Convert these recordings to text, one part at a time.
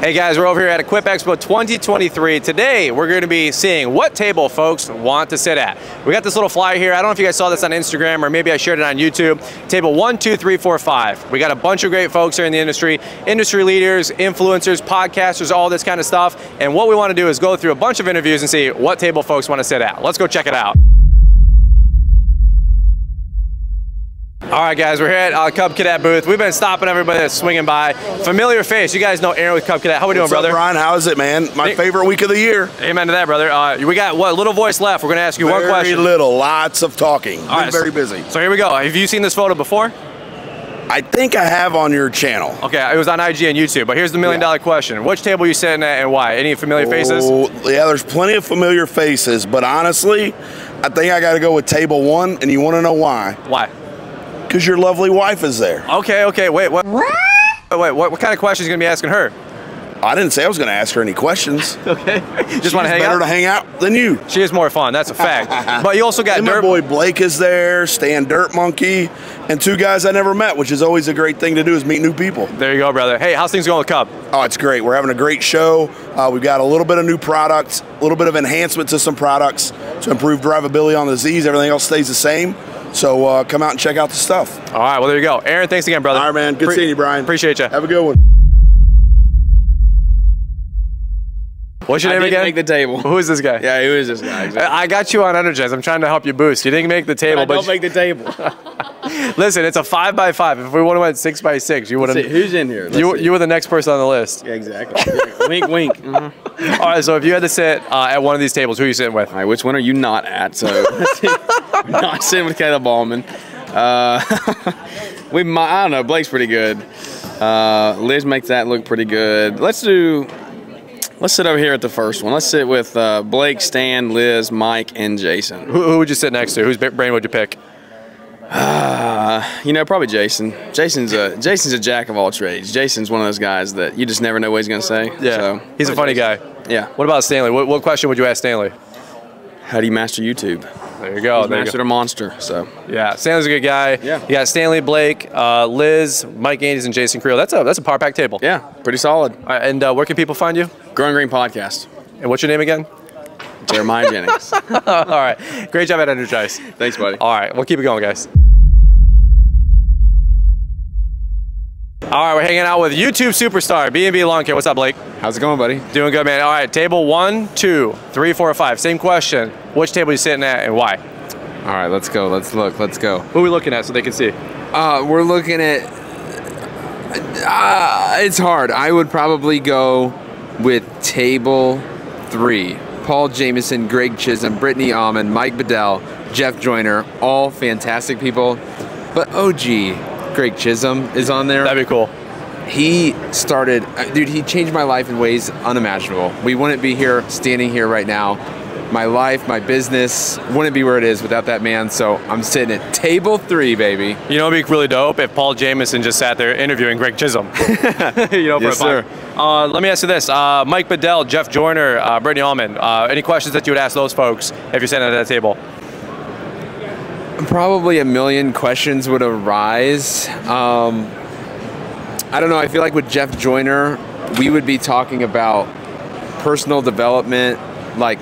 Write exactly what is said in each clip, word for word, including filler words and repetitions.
Hey guys, we're over here at Equip Expo twenty twenty-three. Today, we're gonna be seeing what table folks want to sit at. We got this little flyer here. I don't know if you guys saw this on Instagram or maybe I shared it on YouTube. Table one, two, three, four, five. We got a bunch of great folks here in the industry, industry leaders, influencers, podcasters, all this kind of stuff. And what we wanna do is go through a bunch of interviews and see what table folks wanna sit at. Let's go check it out. All right, guys, we're here at uh, Cub Cadet booth. We've been stopping everybody that's swinging by. Familiar face. You guys know Aaron with Cub Cadet. How we doing, brother? What's up, Brian? How is it, man? My Nick. favorite week of the year. Amen to that, brother. Uh, we got what little voice left. We're going to ask you very one question. Very little. Lots of talking. All right, very busy. So here we go. Have you seen this photo before? I think I have on your channel. Okay, it was on I G and YouTube, but here's the million yeah. dollar question. Which table are you sitting at and why? Any familiar faces? Oh, yeah, there's plenty of familiar faces, but honestly, I think I got to go with table one, and you want to know why. Why? Because your lovely wife is there. Okay, okay, wait, what? What? Wait, what, what kind of questions are you going to be asking her? I didn't say I was going to ask her any questions. Okay. Just want to hang better out? better to hang out than you. She is more fun, that's a fact. But you also got and Dirt. My boy Blake is there, Stan Dirt Monkey, and two guys I never met, which is always a great thing to do is meet new people. There you go, brother. Hey, how's things going with Cub? Oh, it's great. We're having a great show. Uh, we've got a little bit of new products, a little bit of enhancement to some products to improve drivability on the Z's. Everything else stays the same. So uh, come out and check out the stuff. All right, well, there you go. Aaron, thanks again, brother. All right, man. Good Pre seeing you, Brian. Appreciate you. Have a good one. What's your I name didn't again? Make the table. Who is this guy? Yeah, who is this guy? Exactly. I got you on Energize. I'm trying to help you boost. You didn't make the table, but I don't but make the table. Listen, it's a five by five. If we would have went six by six, you would have. Who's in here? Let's you see. You were the next person on the list. Yeah, exactly. Wink, wink. Mm-hmm. All right, so if you had to sit uh, at one of these tables, who are you sitting with? All right, which one are you not at? So I'm not sitting with Caleb Ballman. Uh, we might. I don't know. Blake's pretty good. Uh, Liz makes that look pretty good. Let's do. Let's sit over here at the first one. Let's sit with uh, Blake, Stan, Liz, Mike, and Jason. Who, who would you sit next to? Whose brain would you pick? Uh, you know, probably Jason. Jason's a Jason's a jack of all trades. Jason's one of those guys that you just never know what he's gonna say. Yeah, so, he's a funny Jason. guy. Yeah. What about Stanley? What, what question would you ask Stanley? How do you master YouTube? There you go. He's there mastered you go. a monster. So yeah, Stanley's a good guy. Yeah. You got Stanley, Blake, uh, Liz, Mike Andes, and Jason Creel. That's a that's a power pack table. Yeah, pretty solid. All right, and uh, where can people find you? Growing Green Podcast. And what's your name again? Jeremiah Jennings. All right. Great job at Energize. Thanks, buddy. All right. We'll keep it going, guys. All right. We're hanging out with YouTube superstar, B B Long Care. What's up, Blake? How's it going, buddy? Doing good, man. All right. Table one, two, three, four, five. Same question. Which table are you sitting at and why? All right. Let's go. Let's look. Let's go. Who are we looking at so they can see? Uh, we're looking at... Uh, it's hard. I would probably go... with table three, Paul Jameson, Greg Chisholm, Brittany Almond, Mike Bedell, Jeff Joyner, all fantastic people. But O G, Greg Chisholm is on there. That'd be cool. He started, dude, he changed my life in ways unimaginable. We wouldn't be here, standing here right now. My life, my business, wouldn't be where it is without that man, so I'm sitting at table three, baby. You know, it'd be really dope if Paul Jameson just sat there interviewing Greg Chisholm. you know, for yes, a sir. Uh, let me ask you this. Uh, Mike Bedell, Jeff Joyner, uh, Brittany Almond, uh, any questions that you would ask those folks if you're sitting at that table? Probably a million questions would arise. Um, I don't know, I feel like with Jeff Joyner, we would be talking about personal development, like,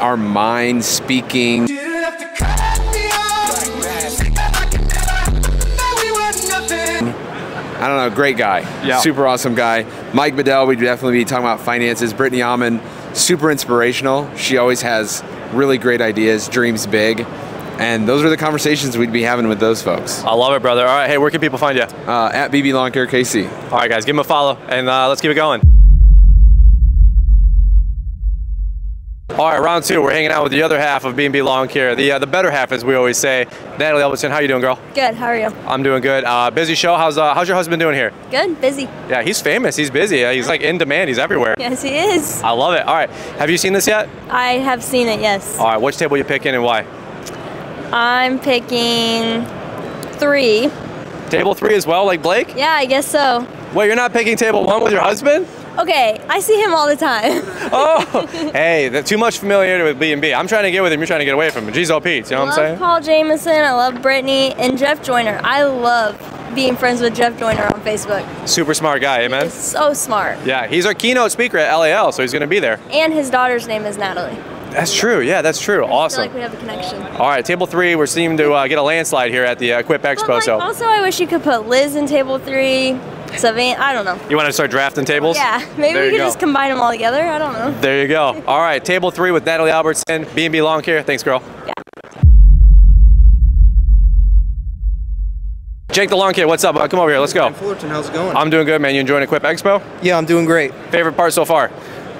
our mind speaking. I don't know, great guy, yeah. super awesome guy. Mike Bedell, we'd definitely be talking about finances. Brittany Almond, super inspirational. She always has really great ideas, dreams big. And those are the conversations we'd be having with those folks. I love it, brother. All right, hey, where can people find you? Uh, at B B Lawn Care K C. All right, guys, give them a follow and uh, let's keep it going. All right, round two. We're hanging out with the other half of B B Long Care, the uh, the better half, as we always say. Natalie Elbison, how you doing, girl? Good. How are you? I'm doing good. Uh, busy show. How's uh, how's your husband doing here? Good. Busy. Yeah, he's famous. He's busy. Uh, he's like in demand. He's everywhere. Yes, he is. I love it. All right. Have you seen this yet? I have seen it. Yes. All right. Which table are you picking and why? I'm picking three. Table three as well, like Blake? Yeah, I guess so. Well, you're not picking table one with your husband? Okay, I see him all the time. Oh, hey, that's too much familiarity with B and B. I'm trying to get with him, you're trying to get away from him. Jeez, oh, Pete, you know what I'm saying? I love Paul Jameson, I love Brittany, and Jeff Joyner. I love being friends with Jeff Joyner on Facebook. Super smart guy, amen? He's so smart. Yeah, he's our keynote speaker at L A L, so he's going to be there. And his daughter's name is Natalie. That's true. Yeah, that's true. I awesome. I feel like we have a connection. All right, table three, we're seeming to uh, get a landslide here at the uh, Equip Expo. Like, so. Also, I wish you could put Liz in table three, Savannah, I don't know. You want to start drafting tables? Yeah, maybe there we could go. Just combine them all together. I don't know. There you go. All right, table three with Natalie Elbison, B B Long Care. Thanks, girl. Yeah. Jake the Lawn Kid, what's up? Come over here, let's go. I'm Fullerton, how's it going? I'm doing good, man. You enjoying Equip Expo? Yeah, I'm doing great. Favorite part so far?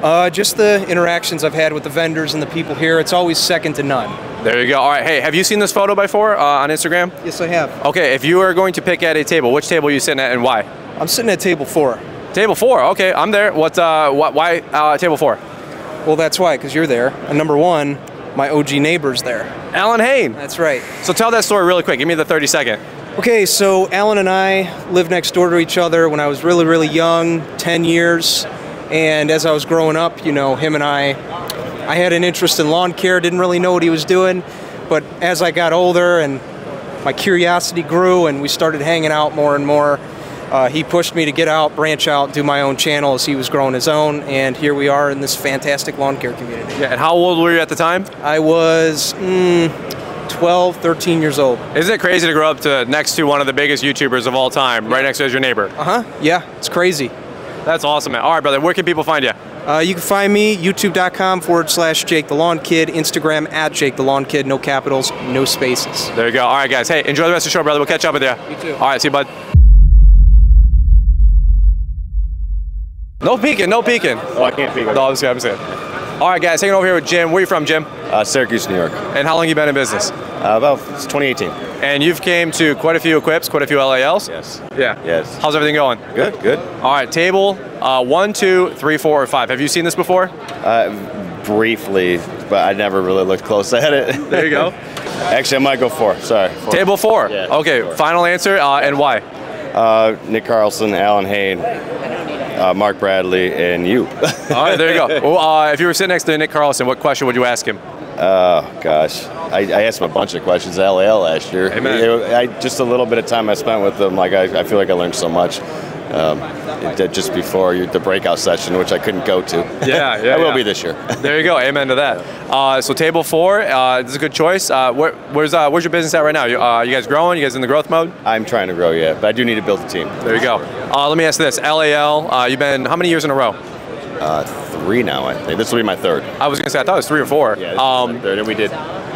Uh, just the interactions I've had with the vendors and the people here. It's always second to none. There you go. All right, hey, have you seen this photo before uh, on Instagram? Yes, I have. Okay, if you are going to pick at a table, which table are you sitting at and why? I'm sitting at table four. Table four, okay, I'm there. What, uh, wh why uh, table four? Well, that's why, because you're there. And number one, my O G neighbor's there. Allyn Hane. That's right. So tell that story really quick. Give me the thirty second. Okay, so Allyn and I lived next door to each other when I was really, really young, ten years. And as I was growing up, you know, him and I, I had an interest in lawn care, didn't really know what he was doing. But as I got older and my curiosity grew and we started hanging out more and more, uh, he pushed me to get out, branch out, do my own channel as he was growing his own. And here we are in this fantastic lawn care community. Yeah, and how old were you at the time? I was... Mm, twelve, thirteen years old. Isn't it crazy to grow up to next to one of the biggest YouTubers of all time, right next to your neighbor? Uh-huh, yeah, it's crazy. That's awesome, man. All right, brother, where can people find you? Uh, you can find me, youtube.com forward slash Jake the Lawn Kid, Instagram at Jake the Lawn Kid, no capitals, no spaces. There you go. All right, guys. Hey, enjoy the rest of the show, brother. We'll catch up with you. You too. All right, see you, bud. No peeking, no peeking. Oh, I can't peek. No, I'm just kidding, I'm just kidding. All right, guys, hanging over here with Jim. Where are you from, Jim? Uh, Syracuse, New York. And how long have you been in business? Uh, about it's twenty eighteen. And you've came to quite a few Equips, quite a few L A Ls? Yes. Yeah. Yes. How's everything going? Good, good. All right, table uh, one, two, three, four, or five. Have you seen this before? Uh, briefly, but I never really looked close at it. There you go. Actually, I might go four. Sorry. Four. Table four. Yeah, okay, four. Final answer, uh, and why? Uh, Nick Carlson, Allyn Hane. Uh, Mark Bradley, and you. All right, there you go. Well, uh, if you were sitting next to Nick Carlson, what question would you ask him? Oh, gosh. I, I asked him a bunch of questions at L A L last year. Amen. It, I, just a little bit of time I spent with him, like I, I feel like I learned so much. Um, it, just before you, the breakout session, which I couldn't go to. Yeah, yeah. I will yeah. be this year. There you go. Amen to that. Uh, so table four, uh, this is a good choice. Uh, where, where's uh, where's your business at right now? You, uh, you guys growing? You guys in the growth mode? I'm trying to grow, yeah, but I do need to build a team. There you go. Uh, let me ask this. L A L, uh, you've been how many years in a row? Uh, three now, I think. This will be my third. I was gonna say I thought it was three or four. Yeah, um, my third, and we did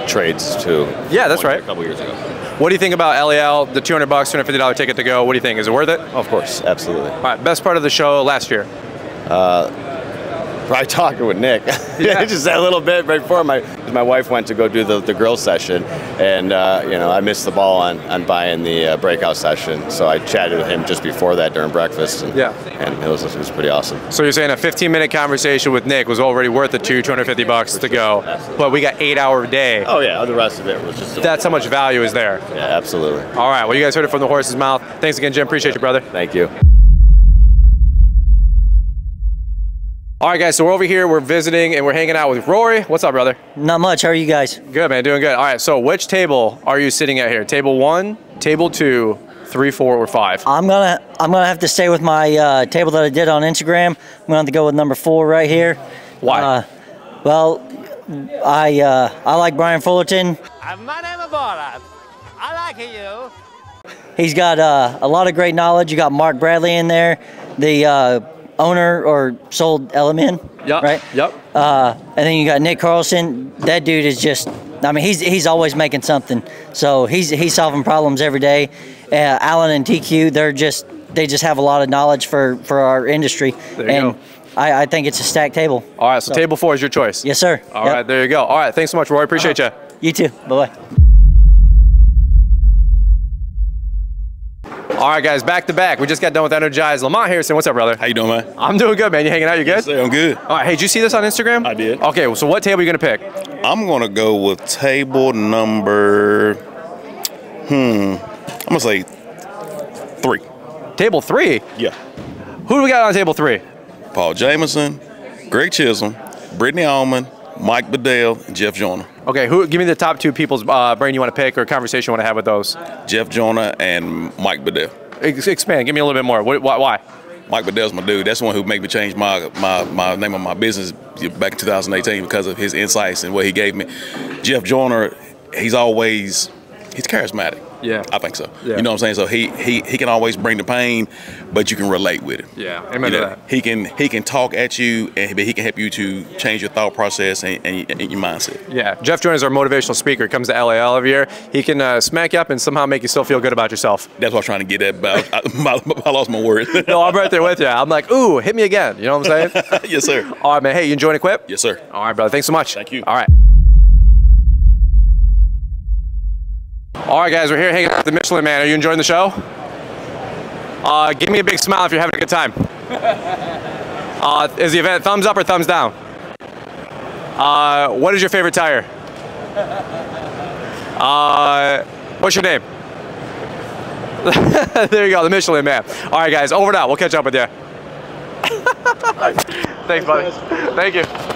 trades too. Yeah, that's right. A couple years ago. What do you think about L A L, the two hundred bucks, two hundred fifty dollar ticket to go? What do you think? Is it worth it? Of course, absolutely. All right, best part of the show last year? Uh, probably talking with Nick. Yeah. Just that little bit right before my my wife went to go do the, the grill session, and uh, you know I missed the ball on, on buying the uh, breakout session, so I chatted with him just before that during breakfast, and, yeah. and it, was, it was pretty awesome. So you're saying a fifteen minute conversation with Nick was already worth the two, two hundred fifty bucks to go, absolutely. But we got eight hour day. Oh yeah, the rest of it was just... That's how much value is there. Yeah, absolutely. All right, well you guys heard it from the horse's mouth. Thanks again, Jim, appreciate you, brother. Thank you. All right, guys, so we're over here, we're visiting, and we're hanging out with Rory. What's up, brother? Not much. How are you guys? Good, man. Doing good. All right, so which table are you sitting at here? Table one, table two, three, four, or five? I'm going to I'm gonna have to stay with my uh, table that I did on Instagram. I'm going to have to go with number four right here. Why? Uh, well, I uh, I like Brian Fullerton. My name is Brian. I like you. He's got uh, a lot of great knowledge. You got Mark Bradley in there. The... Uh, owner or sold Element, yep, right? Yep. Uh, and then you got Nick Carlson. That dude is just, I mean, he's he's always making something. So he's he's solving problems every day. Uh, Allyn and T Q, they're just, they just have a lot of knowledge for, for our industry. There you and go. I, I think it's a stacked table. All right, so, so table four is your choice. Yes, sir. All yep. right, there you go. All right, thanks so much, Roy. Appreciate uh-huh. you. You too. Bye-bye. All right, guys, back to back. We just got done with Energize. Lamont Harrison, what's up, brother? How you doing, man? I'm doing good, man. You hanging out? You good? Yes, I'm good. All right, hey, did you see this on Instagram? I did. Okay, well, so what table are you going to pick? I'm going to go with table number, hmm, I'm going to say three. Table three? Yeah. Who do we got on table three? Paul Jameson, Greg Chisholm, Brittany Almond, Mike Bedell, and Jeff Joyner. Okay, who? Give me the top two people's uh, brain you want to pick or conversation you want to have with those. Jeff Joyner and Mike Bedell. Expand. Give me a little bit more. What, why? Mike Bedell's my dude. That's the one who made me change my, my, my name of my business back in two thousand eighteen because of his insights and what he gave me. Jeff Joyner, he's always, he's charismatic. Yeah. I think so. Yeah. You know what I'm saying? So he, he he can always bring the pain, but you can relate with him. Yeah, I remember you know, that. He can he can talk at you, and he can help you to change your thought process and, and, and your mindset. Yeah, Jeff Joyner is our motivational speaker. He comes to L A L every year. He can uh, smack you up and somehow make you still feel good about yourself. That's what I'm trying to get at. But I, I, I lost my words. No, I'm right there with you. I'm like, ooh, hit me again. You know what I'm saying? Yes, sir. All right, man. Hey, you enjoying Equip? Yes, sir. All right, brother. Thanks so much. Thank you. All right. All right, guys, we're here hanging out with the Michelin Man. Are you enjoying the show? Uh, give me a big smile if you're having a good time. Uh, is the event thumbs up or thumbs down? Uh, what is your favorite tire? Uh, what's your name? There you go, the Michelin Man. All right, guys, over and out. We'll catch up with you. Thanks, buddy. Thank you.